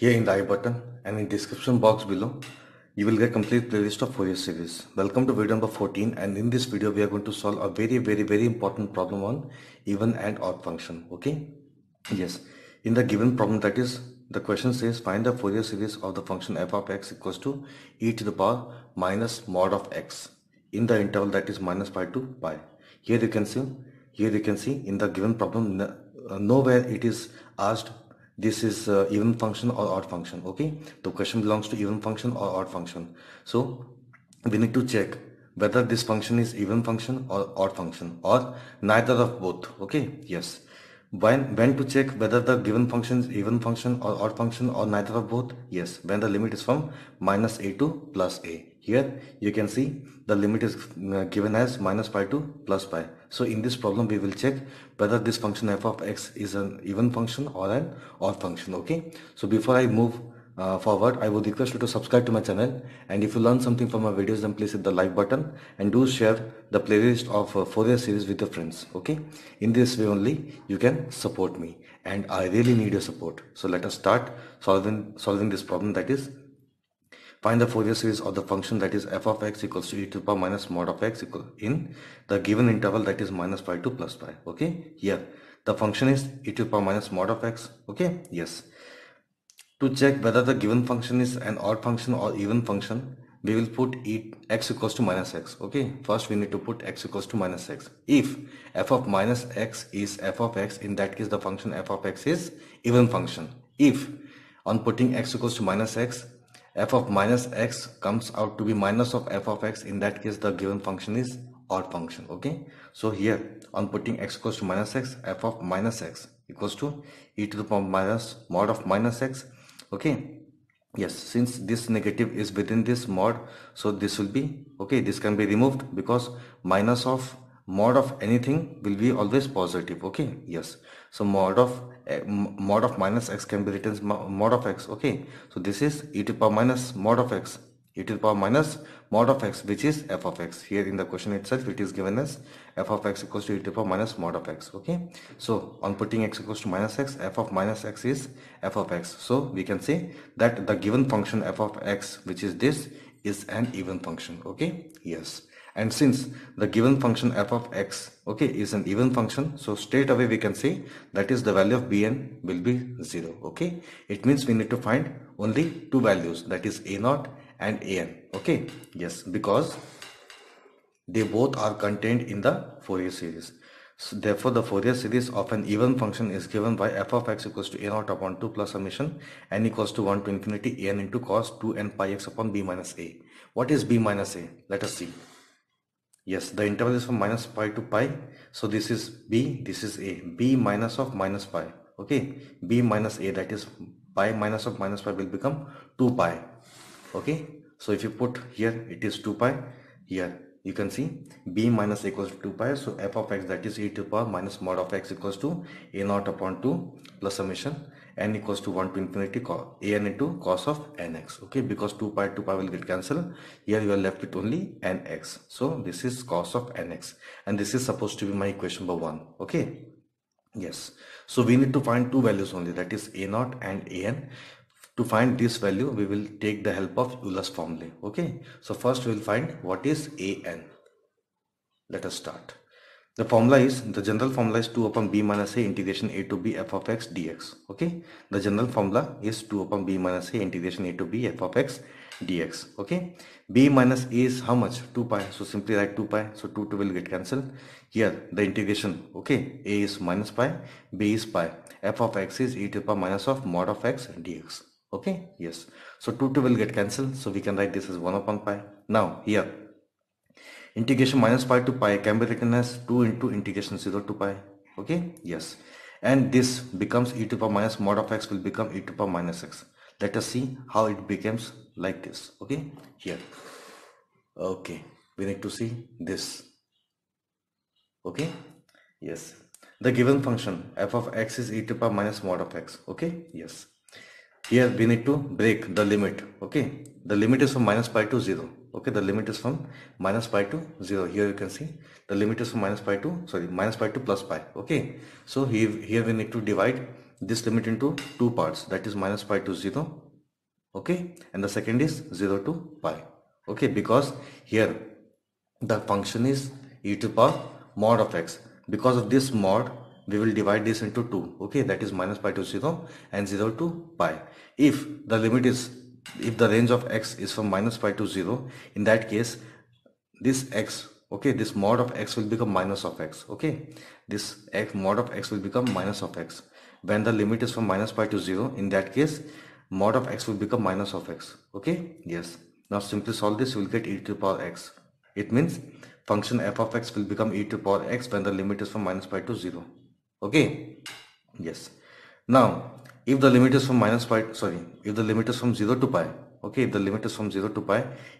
here in the I button and in description box below, you will get complete playlist of Fourier series. Welcome to video number 14, and in this video we are going to solve a very, very, very important problem on even and odd function. Okay, yes, in the given problem, that is, the question says find the Fourier series of the function f of x equals to e to the power minus mod of x in the interval, that is, -π to π. Here you can see in the given problem, nowhere it is asked this is even function or odd function. Okay, the question belongs to even function or odd function, so we need to check whether this function is even function or odd function or neither of both. Okay, yes, when to check whether the given function is even function or odd function or neither of both? Yes, when the limit is from -a to +a. Here you can see the limit is given as -π to +π. So in this problem we will check whether this function f of x is an even function or an odd function. Okay, so before I move forward, I would request you to subscribe to my channel, and if you learn something from my videos, then please hit the like button and do share the playlist of Fourier series with your friends. Okay, in this way only you can support me, and I really need your support. So let us start solving this problem, that is, find the Fourier series of the function, that is, f of x equals to e to the power minus mod of x in the given interval, that is, -π to +π. Okay, here the function is e to the power minus mod of x. Okay, yes, to check whether the given function is an odd function or even function, we will put x equals to -x. Okay, first we need to put x equals to -x. If f of -x is f of x, in that case the function f of x is even function. If on putting x equals to -x, f of -x comes out to be minus of f of x, in that case the given function is odd function. Okay, so here on putting x equals to -x, f of -x equals to e to the power minus mod of -x. Okay, yes, since this negative is within this mod, so this will be, okay, this can be removed because minus of mod of anything will be always positive. Okay, yes, so mod of -x can be written as mod of x. Okay, so this is e to the power minus mod of x, e to the power minus mod of x, which is f of x. Here in the question itself it is given as f of x equals to e to the power minus mod of x. Okay, so on putting x equals to -x, f of -x is f of x, so we can say that the given function f of x, which is this, is an even function. Okay, yes, and since the given function f of x, okay, is an even function, so straight away we can say that is the value of bn will be 0. Okay, it means we need to find only two values, that is a0 and an. Okay, yes, because they both are contained in the Fourier series. So therefore the Fourier series of an even function is given by f of x equals to a0 upon 2 plus summation n equals to 1 to infinity an into cos 2n pi x upon b minus a. What is b minus a? Let us see. Yes, the interval is from -π to π, so this is b, this is a. b minus of -π. Okay, b minus a, that is pi minus of -π will become 2π. Okay, so if you put here it is 2π. Here you can see b minus a equals to 2π, so f of x, that is e to the power minus mod of x equals to a0 upon 2 plus summation n equals to 1 to infinity an into cos of nx. Okay, because 2π will get cancelled. Here you are left with only nx, so this is cos of nx, and this is supposed to be my equation number 1. Okay, yes, so we need to find two values only, that is a0 and an. To find this value we will take the help of Euler's formulae. Okay, so first we will find what is an. Let us start. The formula is, the general formula is 2 upon b minus a integration a to b f of x dx. Okay, the general formula is 2 upon b minus a integration a to b f of x dx. Okay, b minus a is how much? 2π, so simply write 2π, so 2 will get cancelled. Here the integration, okay, a is -π, b is π, f of x is e to the power minus of mod of x dx. Okay, yes, so 2 will get cancelled, so we can write this as 1 upon π. Now here integration -π to π can be written as 2 into integration 0 to π. Okay, yes, and this becomes e to the power minus mod of x will become e to the power -x. Let us see how it becomes like this. Okay, here, okay, we need to see this. Okay, yes, the given function f of x is e to the power minus mod of x. Okay, yes, here we need to break the limit. Okay, the limit is from -π to 0. Okay, the limit is from -π to 0. Here you can see the limit is from minus pi to plus pi. Okay, so here we need to divide this limit into two parts, that is -π to 0, okay, and the second is 0 to π, okay, because here the function is e to the power mod of x. Because of this mod, we will divide this into 2, okay, that is -π to 0 and 0 to π. If the limit is, if the range of x is from -π to 0, in that case this x, okay, this mod of x will become minus of x, okay, this x mod of x will become minus of x. When the limit is from -π to 0, in that case mod of x will become minus of x, okay. Yes, now simply solve this, you will get e to the power x. It means function f of x will become e to the power x when the limit is from -π to 0, okay. Yes, now if the limit is from if the limit is from 0 to π, okay, if the limit is from 0 to π,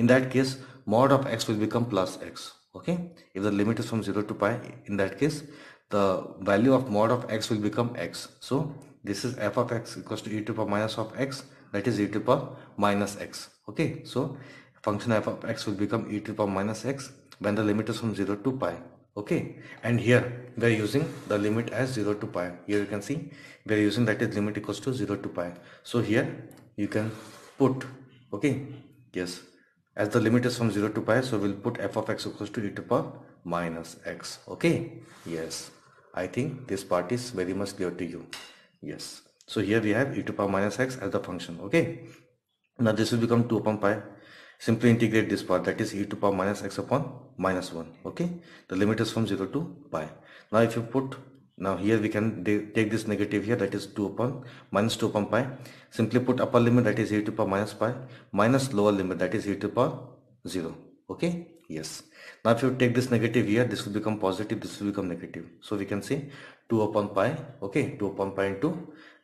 in that case mod of x will become plus x, okay. If the limit is from 0 to π, in that case the value of mod of x will become x. So this is f of x equals to e to the power minus of x, that is e to the power minus x, okay. So function f of x will become e to the power minus x when the limit is from 0 to π, okay. And here we are using the limit as 0 to π. Here you can see we are using, that is limit equals to 0 to π. So here you can put, okay, yes, as the limit is from 0 to π, so we'll put f of x equals to e to the power minus x, okay. Yes, I think this part is very much clear to you. Yes, so here we have e to the power minus x as the function, okay. Now this will become 2 upon π. Simply integrate this part, that is e to the power minus x upon -1, okay. The limit is from 0 to π. Now if you put, now here we can take this negative here, that is minus 2 upon π. Simply put upper limit, that is e to the power minus π, minus lower limit, that is e to the power 0, okay. Yes, now if you take this negative here, this will become positive, this will become negative. So we can say 2 upon π, okay, 2 upon π into,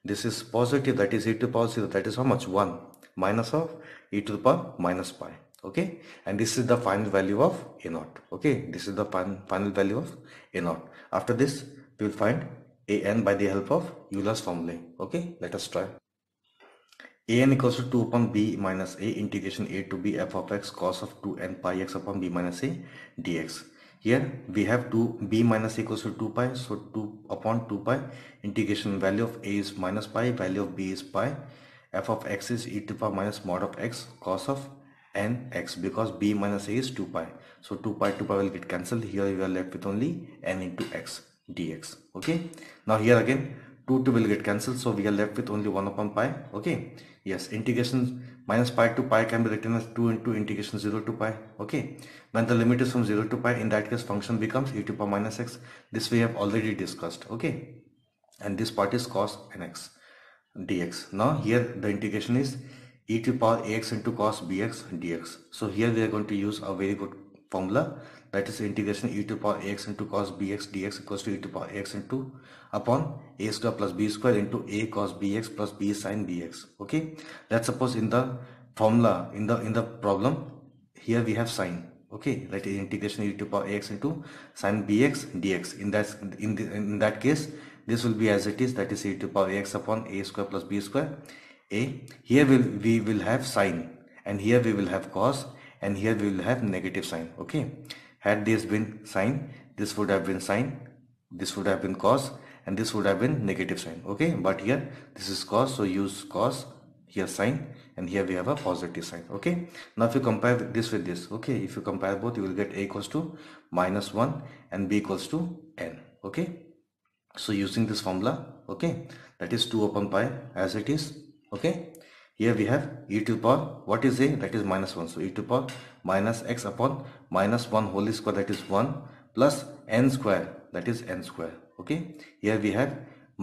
this is positive, that is e to the power 0, that is how much, 1 minus of e to the power minus pi, okay. And this is the final value of a naught, okay, this is the final value of a naught. After this we will find a n by the help of Euler's formulae, okay. Let us try. A n equals to 2 upon b minus a integration a to b f of x cos of 2n pi x upon b minus a dx. Here we have 2 b minus a equals to 2 pi, so 2 upon 2 pi, integration value of a is minus pi, value of b is pi, f of x is e to the power minus mod of x cos of n x, because b minus a is 2 pi, so 2 pi will get cancelled. Here we are left with only n into x dx, okay. Now here again 2 will get cancelled, so we are left with only 1 upon π, okay. Yes, integration -π to π can be written as 2 into integration 0 to π, okay. When the limit is from 0 to π, in that case function becomes e to the power minus x. This we have already discussed, okay, and this part is cos nx dx. Now here the integration is e to the power ax into cos bx dx. So here we are going to use a very good formula, that is integration e to the power ax into cos bx dx equals to e to the power ax into upon a square plus b square into a cos bx plus b sin bx, okay. Let's suppose in the formula, in the problem, here we have sine, okay, that is integration e to the power ax into sin bx dx. In that case this will be as it is, that is e to the power ax upon a square plus b square a. Here we will have sine, and here we will have cos, and here we will have negative sine, okay. Had this been sine, this would have been sine, this would have been cos, and this would have been negative sine, okay. But here this is cos, so use cos, here sine, and here we have a positive sign, okay. Now if you compare this with this, okay, if you compare both, you will get a equals to -1 and b equals to n, okay. So using this formula, okay, that is 2 upon π as it is, okay. Here we have e to the power, what is a, that is -1, so e to the power minus x upon -1 whole square, that is 1 plus n square, that is n square, okay. Here we have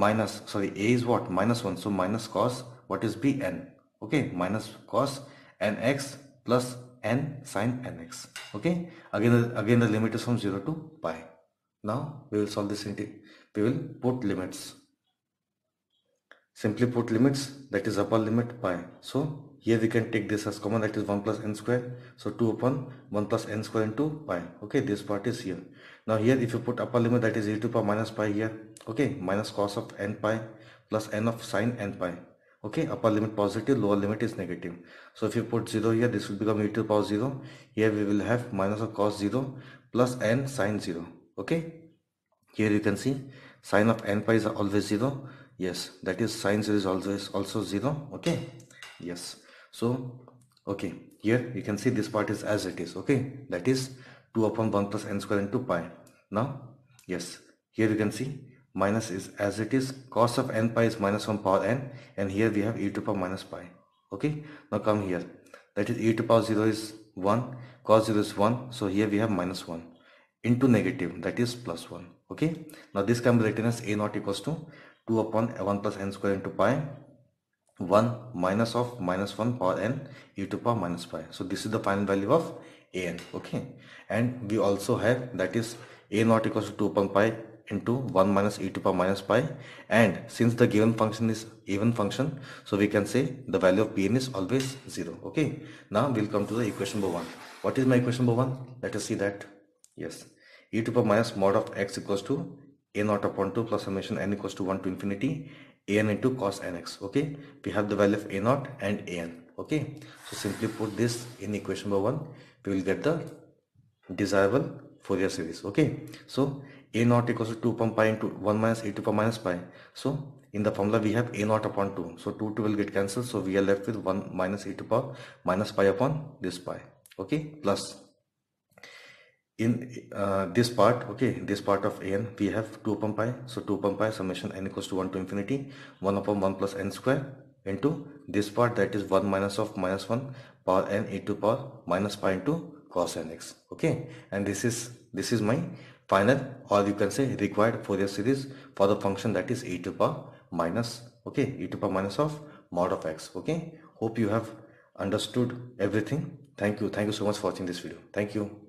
a is what, -1, so minus cos, what is b, n, okay, minus cos nx plus n sin nx, okay. Again the limit is from 0 to π. Now we will solve this integral. We will put limits. Simply put limits, that is upper limit pi. So here we can take this as common, that is 1 plus n square. So 2 upon 1 plus n square into pi. Okay, this part is here. Now here if you put upper limit, that is e to the power minus pi here. Okay, minus cos of n pi plus n of sine n pi. Okay, upper limit positive, lower limit is negative. So if you put 0 here, this will become e to the power 0. Here we will have minus of cos 0 plus n sine 0. Okay, here you can see sine of n pi is always 0, Yes, that is sine series also 0. Okay, yes. So okay, here you can see this part is as it is. Okay, that is 2 upon 1 plus n square into pi. Now yes, here you can see minus is as it is, cos of n pi is minus 1 power n, and here we have e to the power minus pi. Okay, now come here, that is e to the power 0 is 1, cos 0 is 1, so here we have minus 1 into negative, that is plus 1. Okay, now this can be written as a naught equals to 2 upon 1 plus n square into pi 1 minus of minus 1 power n e to power minus pi. So this is the final value of a n. Okay, and we also have, that is a naught equals to 2 upon pi into 1 minus e to power minus pi, and since the given function is even function, so we can say the value of Pn is always 0. Okay, now we'll come to the equation number 1. What is my equation number 1? Let us see that. Yes, e to power minus mod of x equals to a naught upon 2 plus summation n equals to 1 to infinity a n into cos nx. Okay, we have the value of a naught and a n. Okay, so simply put this in equation number 1, we will get the desirable Fourier series. Okay, so a naught equals to 2 upon pi into 1 minus e to power minus pi. So in the formula we have a naught upon 2, so 2 will get cancelled, so we are left with 1 minus e to power minus pi upon this pi. Okay, plus in this part, okay, this part of an we have 2 upon pi, so 2 upon pi summation n equals to 1 to infinity 1 upon 1 plus n square into this part, that is 1 minus of minus 1 power n e to power minus pi into cos nx. Okay, and this is my final, or you can say required Fourier series for the function, that is e to power minus, okay, e to power minus of mod of x. Okay, hope you have understood everything. Thank you so much for watching this video. Thank you.